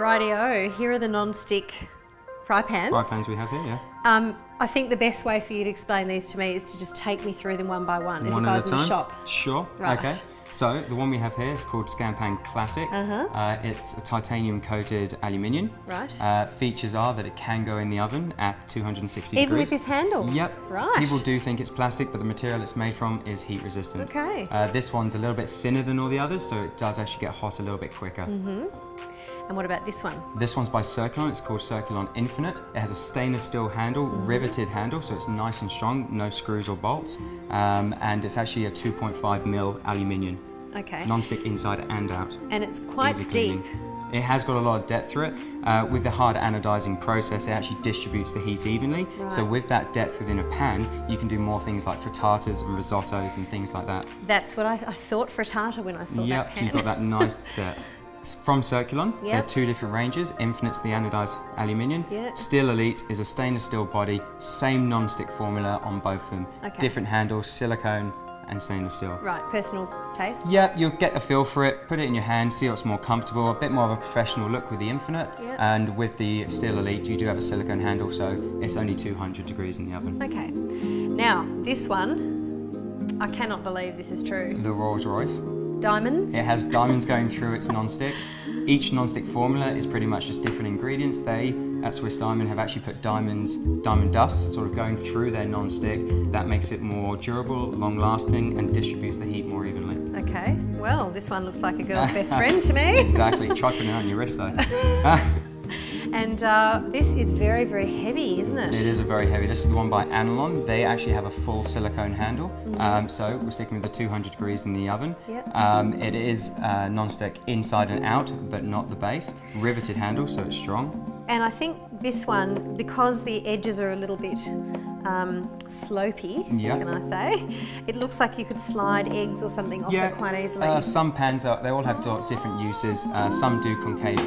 Rightio, here are the non-stick fry pans. Fry pans we have here, yeah. I think the best way for you to explain these to me is to just take me through them one by one. As one at a time? Shop. Sure, right. Okay. So the one we have here is called Scanpan Classic. It's a titanium coated aluminium. Right. Features are that it can go in the oven at 260 degrees. Even with this handle? Yep. Right. People do think it's plastic, but the material it's made from is heat resistant. Okay. This one's a little bit thinner than all the others, so it does actually get hot a little bit quicker. And what about this one? This one's by Circulon. It's called Circulon Infinite. It has a stainless steel handle, riveted handle, so it's nice and strong, no screws or bolts. And it's actually a 2.5 mil aluminium. Okay. Non-stick inside and out. And it's quite deep. It has got a lot of depth through it. With the hard anodizing process, it actually distributes the heat evenly. Right. So with that depth within a pan, you can do more things like frittatas and risottos and things like that. That's what I thought frittata when I saw that pan. Yep, you've got that nice depth. From Circulon, there are two different ranges. Infinite's the anodized aluminium. Steel Elite is a stainless steel body, same non-stick formula on both of them. Okay. Different handles, silicone and stainless steel. Right, personal taste? Yeah, you'll get a feel for it, put it in your hand, see what's more comfortable, a bit more of a professional look with the Infinite. And with the Steel Elite, you do have a silicone handle, so it's only 200 degrees in the oven. Okay, now this one, I cannot believe this is true. The Rolls Royce. Diamonds. It has diamonds going through its non-stick. Each non-stick formula is pretty much just different ingredients. They, at Swiss Diamond, have actually put diamond dust, sort of going through their non-stick. That makes it more durable, long-lasting, and distributes the heat more evenly. Okay, well, this one looks like a girl's best friend to me. Exactly, try putting it on your wrist though. And this is very, very heavy, isn't it? It is a very heavy. This is the one by Anolon. They actually have a full silicone handle. So we're sticking with the 200 degrees in the oven. It is non-stick inside and out, but not the base. Riveted handle, so it's strong. And I think this one, because the edges are a little bit slopey, can I say, it looks like you could slide eggs or something off it quite easily. Some pans, they all have different uses. Some do concave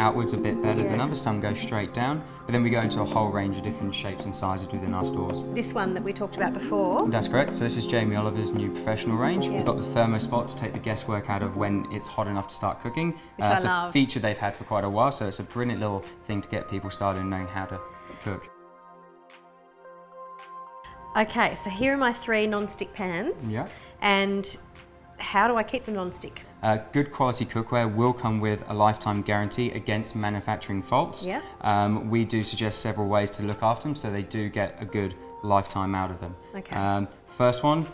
outwards a bit better than others, some go straight down, but then we go into a whole range of different shapes and sizes within our stores. This one that we talked about before. That's correct, so this is Jamie Oliver's new professional range. We've got the Thermo Spot to take the guesswork out of when it's hot enough to start cooking. It's a feature they've had for quite a while, so it's a brilliant little thing to get people started and knowing how to cook. Okay, so here are my three non-stick pans. And how do I keep them non-stick? Good quality cookware will come with a lifetime guarantee against manufacturing faults. We do suggest several ways to look after them so they do get a good lifetime out of them. First one,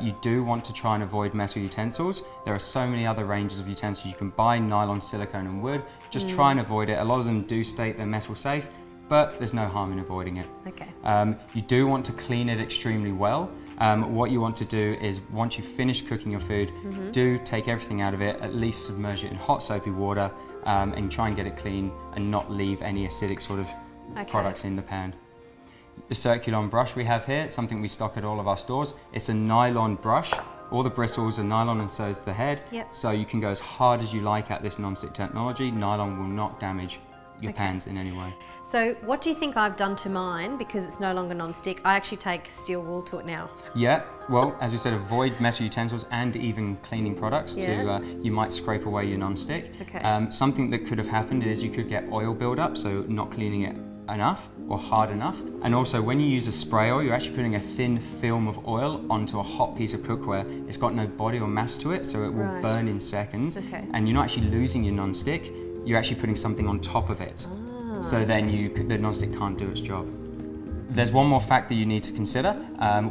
you do want to try and avoid metal utensils. There are so many other ranges of utensils you can buy, nylon, silicone and wood. Just try and avoid it. A lot of them do state they're metal safe, but there's no harm in avoiding it. You do want to clean it extremely well. What you want to do is, once you've finished cooking your food, do take everything out of it, at least submerge it in hot soapy water and try and get it clean and not leave any acidic sort of products in the pan. The Circulon brush we have here, something we stock at all of our stores. It's a nylon brush. All the bristles are nylon and so is the head. So you can go as hard as you like at this non-stick technology. Nylon will not damage your pans in any way. So what do you think I've done to mine, because it's no longer non-stick? I actually take steel wool to it now. Well, as we said, avoid metal utensils and even cleaning products to, you might scrape away your non-stick. Something that could have happened is you could get oil buildup, so not cleaning it enough or hard enough. And also when you use a spray oil, you're actually putting a thin film of oil onto a hot piece of cookware. It's got no body or mass to it, so it will burn in seconds. And you're not actually losing your non-stick, you're actually putting something on top of it. So then the non-stick can't do its job. There's one more fact that you need to consider.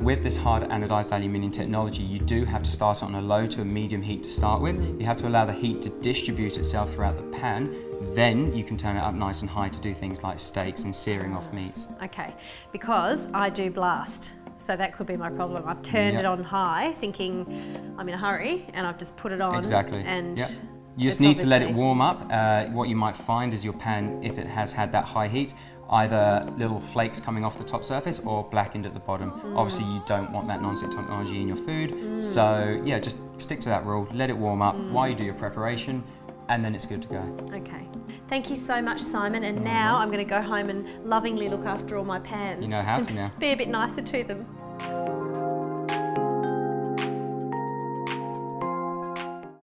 With this hard anodized aluminium technology, you do have to start on a low to a medium heat to start with. You have to allow the heat to distribute itself throughout the pan. Then you can turn it up nice and high to do things like steaks and searing off meats. Because I do blast. So that could be my problem. I've turned it on high thinking I'm in a hurry and I've just put it on. And you just need to let it warm up. What you might find is your pan, if it has had that high heat, either little flakes coming off the top surface or blackened at the bottom. Obviously you don't want that non-stick technology in your food. So yeah, just stick to that rule, let it warm up while you do your preparation, and then it's good to go. Thank you so much, Simon, and now I'm going to go home and lovingly look after all my pans. You know how to now. Be a bit nicer to them.